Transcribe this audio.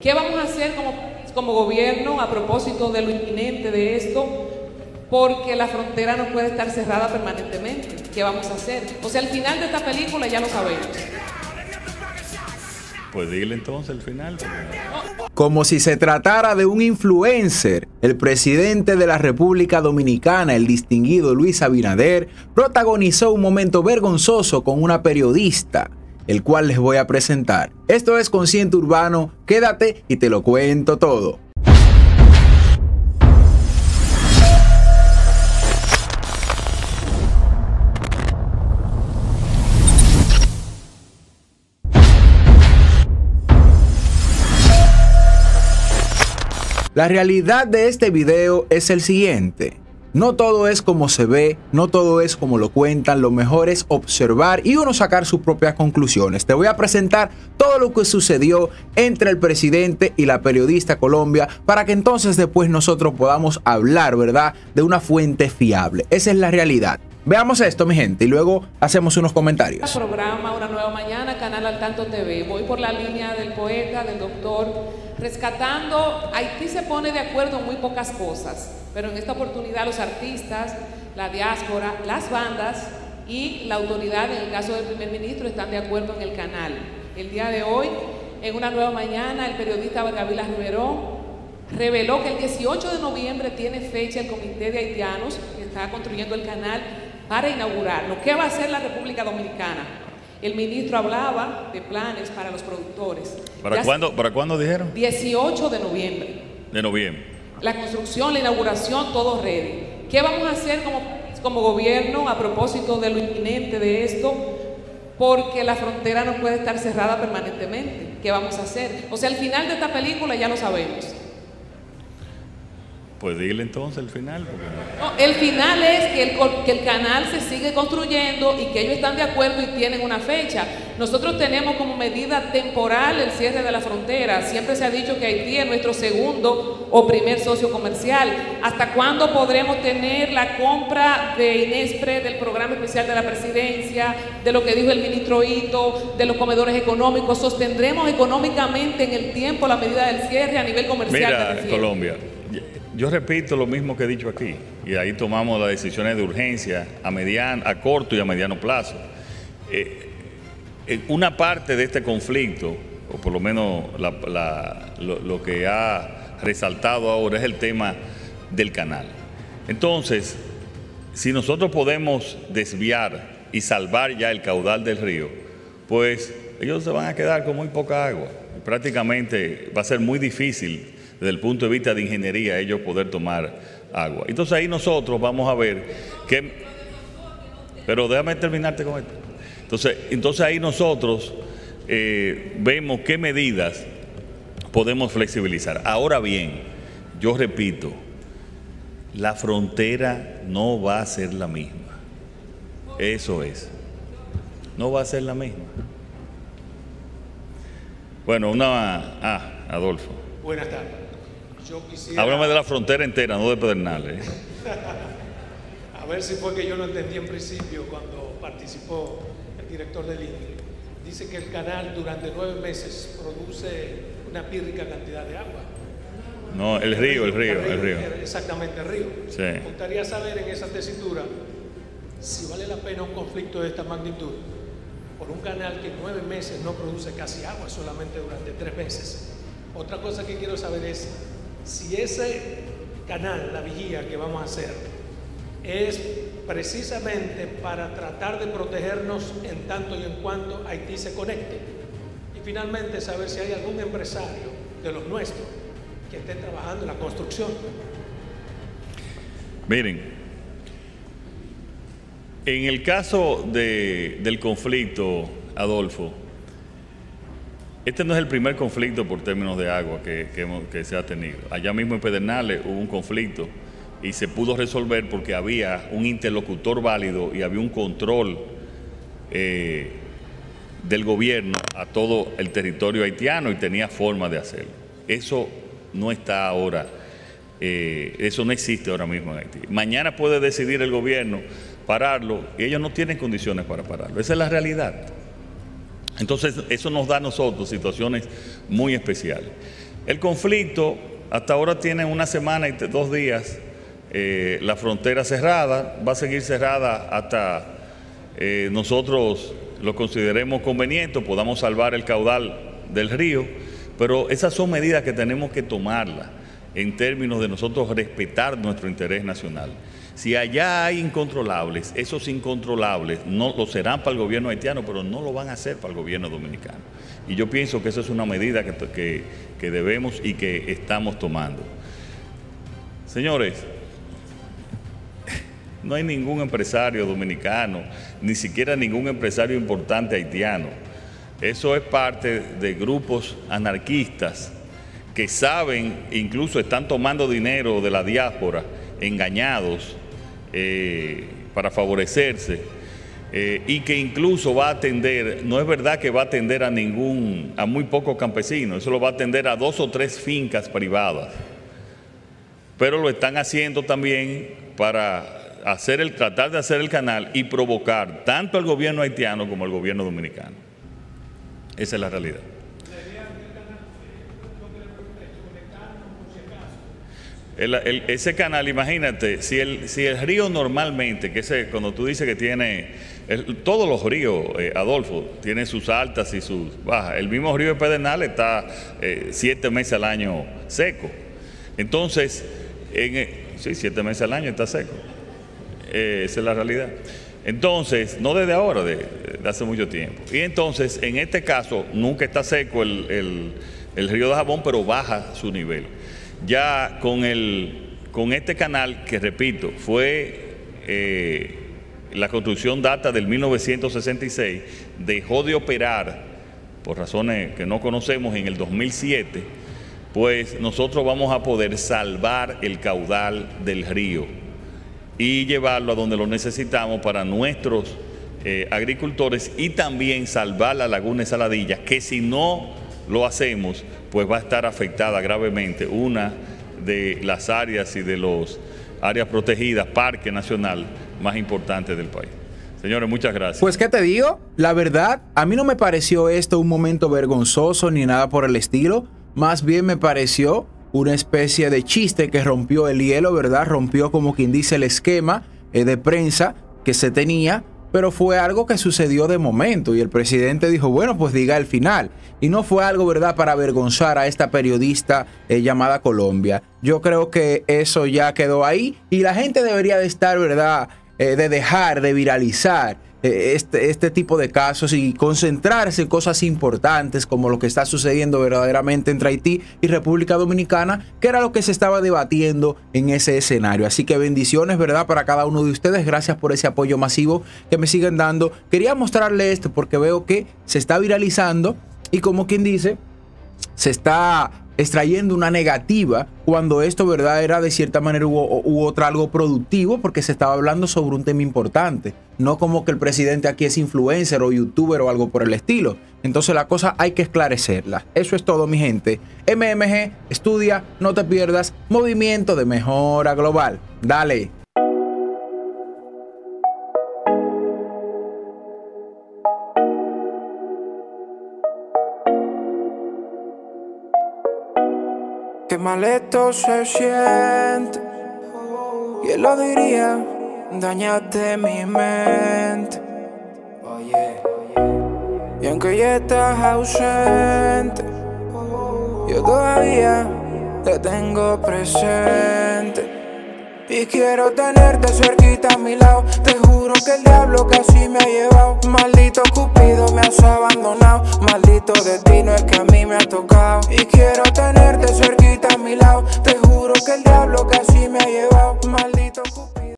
¿Qué vamos a hacer como gobierno a propósito de lo inminente de esto? Porque la frontera no puede estar cerrada permanentemente. ¿Qué vamos a hacer? O sea, al final de esta película ya lo sabemos. Pues dile entonces el final. Como si se tratara de un influencer, el presidente de la República Dominicana, el distinguido Luis Abinader, protagonizó un momento vergonzoso con una periodista, el cual les voy a presentar. Esto es Consciente Urbano, quédate y te lo cuento todo. La realidad de este video es el siguiente. No todo es como se ve, no todo es como lo cuentan, lo mejor es observar y uno sacar sus propias conclusiones. Te voy a presentar todo lo que sucedió entre el presidente y la periodista Colombia para que entonces después nosotros podamos hablar, ¿verdad?, de una fuente fiable. Esa es la realidad. Veamos esto, mi gente, y luego hacemos unos comentarios. Programa Una Nueva Mañana, Canal Al Tanto TV. Voy por la línea del poeta, del doctor, rescatando. Haití se pone de acuerdo en muy pocas cosas, pero en esta oportunidad los artistas, la diáspora, las bandas y la autoridad, en el caso del primer ministro, están de acuerdo en el canal. El día de hoy, en Una Nueva Mañana, el periodista Gavilán Rivero reveló que el 18 de noviembre tiene fecha el comité de haitianos que está construyendo el canal para inaugurarlo. ¿Qué va a hacer la República Dominicana? El ministro hablaba de planes para los productores. ¿Para cuándo dijeron? 18 de noviembre. De noviembre. La construcción, la inauguración, todo ready. ¿Qué vamos a hacer como gobierno a propósito de lo inminente de esto? Porque la frontera no puede estar cerrada permanentemente. ¿Qué vamos a hacer? O sea, al final de esta película ya lo sabemos. Pues dile entonces el final. Porque... No, el final es que el canal se sigue construyendo y que ellos están de acuerdo y tienen una fecha. Nosotros tenemos como medida temporal el cierre de la frontera. Siempre se ha dicho que Haití es nuestro segundo o primer socio comercial. ¿Hasta cuándo podremos tener la compra de Inéspre, del programa especial de la presidencia, de lo que dijo el ministro Hito, de los comedores económicos? ¿Sostendremos económicamente en el tiempo la medida del cierre a nivel comercial? Mira, Colombia, yo repito lo mismo que he dicho aquí, y ahí tomamos las decisiones de urgencia a corto y a mediano plazo. Una parte de este conflicto, o por lo menos lo que ha resaltado ahora, es el tema del canal. Entonces, si nosotros podemos desviar y salvar ya el caudal del río, pues ellos se van a quedar con muy poca agua. Prácticamente va a ser muy difícil desde el punto de vista de ingeniería ellos poder tomar agua. Entonces ahí nosotros vamos a ver que... Pero déjame terminarte con esto. Entonces ahí nosotros vemos qué medidas podemos flexibilizar. Ahora bien, yo repito, la frontera no va a ser la misma. Eso es. No va a ser la misma. Bueno, Adolfo. Buenas tardes. Yo quisiera... Háblame de la frontera entera, no de Pedernales. A ver si fue que yo lo entendí en principio cuando participó el director del INDI. Dice que el canal durante 9 meses produce una pírrica cantidad de agua. No, el río. Exactamente, el río. Sí. Me gustaría saber en esa tesitura si vale la pena un conflicto de esta magnitud por un canal que en 9 meses no produce casi agua, solamente durante 3 meses. Otra cosa que quiero saber es si ese canal, la vigía que vamos a hacer, es precisamente para tratar de protegernos en tanto y en cuanto Haití se conecte. Y finalmente saber si hay algún empresario de los nuestros que esté trabajando en la construcción. Miren, en el caso del conflicto, Adolfo, este no es el primer conflicto por términos de agua que se ha tenido. Allá mismo en Pedernales hubo un conflicto y se pudo resolver porque había un interlocutor válido y había un control del gobierno a todo el territorio haitiano y tenía forma de hacerlo. Eso no está ahora, eso no existe ahora mismo en Haití. Mañana puede decidir el gobierno pararlo y ellos no tienen condiciones para pararlo. Esa es la realidad. Entonces, eso nos da a nosotros situaciones muy especiales. El conflicto hasta ahora tiene una semana y 2 días, la frontera cerrada, va a seguir cerrada hasta nosotros lo consideremos conveniente, podamos salvar el caudal del río, pero esas son medidas que tenemos que tomarlas en términos de nosotros respetar nuestro interés nacional. Si allá hay incontrolables, esos incontrolables no lo serán para el gobierno haitiano, pero no lo van a hacer para el gobierno dominicano. Y yo pienso que esa es una medida que debemos y que estamos tomando. Señores, no hay ningún empresario dominicano, ni siquiera ningún empresario importante haitiano. Eso es parte de grupos anarquistas que saben, incluso están tomando dinero de la diáspora, engañados para favorecerse y que incluso va a atender, no es verdad que va a atender a ningún, a muy pocos campesinos, eso lo va a atender a 2 o 3 fincas privadas, pero lo están haciendo también para hacer tratar de hacer el canal y provocar tanto al gobierno haitiano como al gobierno dominicano. Esa es la realidad. Ese canal, imagínate, si el río normalmente, que ese, cuando tú dices que tiene, todos los ríos, Adolfo, tienen sus altas y sus bajas. El mismo río de Pedernales está 7 meses al año seco. Entonces, sí, 7 meses al año está seco. Esa es la realidad. Entonces, no desde ahora, de hace mucho tiempo. Y entonces, en este caso, nunca está seco el río de Jabón, pero baja su nivel. Ya con este canal, que repito, fue la construcción data del 1966, dejó de operar por razones que no conocemos en el 2007, pues nosotros vamos a poder salvar el caudal del río y llevarlo a donde lo necesitamos para nuestros agricultores y también salvar la Laguna Saladilla, que si no lo hacemos, pues va a estar afectada gravemente una de las áreas y de las áreas protegidas, parque nacional más importante del país. Señores, muchas gracias. Pues, ¿qué te digo? La verdad, a mí no me pareció esto un momento vergonzoso ni nada por el estilo. Más bien me pareció una especie de chiste que rompió el hielo, ¿verdad? Rompió, como quien dice, el esquema de prensa que se tenía. Pero fue algo que sucedió de momento y el presidente dijo, bueno, pues diga el final. Y no fue algo, ¿verdad?, para avergonzar a esta periodista llamada Colombia. Yo creo que eso ya quedó ahí y la gente debería de estar, ¿verdad?, de dejar de viralizar este tipo de casos y concentrarse en cosas importantes como lo que está sucediendo verdaderamente entre Haití y República Dominicana, que era lo que se estaba debatiendo en ese escenario. Así que bendiciones, ¿verdad?, para cada uno de ustedes. Gracias por ese apoyo masivo que me siguen dando. Quería mostrarle esto porque veo que se está viralizando y, como quien dice, se está extrayendo una negativa cuando esto, ¿verdad?, era de cierta manera u otra algo productivo, porque se estaba hablando sobre un tema importante, no como que el presidente aquí es influencer o youtuber o algo por el estilo. Entonces la cosa hay que esclarecerla. Eso es todo, mi gente. MMG, estudia, no te pierdas, movimiento de mejora global. Dale. Qué maleto se siente, ¿quién lo diría? Dañaste mi mente. Y aunque ya estás ausente, yo todavía te tengo presente. Y quiero tenerte cerquita a mi lado. Te juro que el diablo casi me ha llevado. Maldito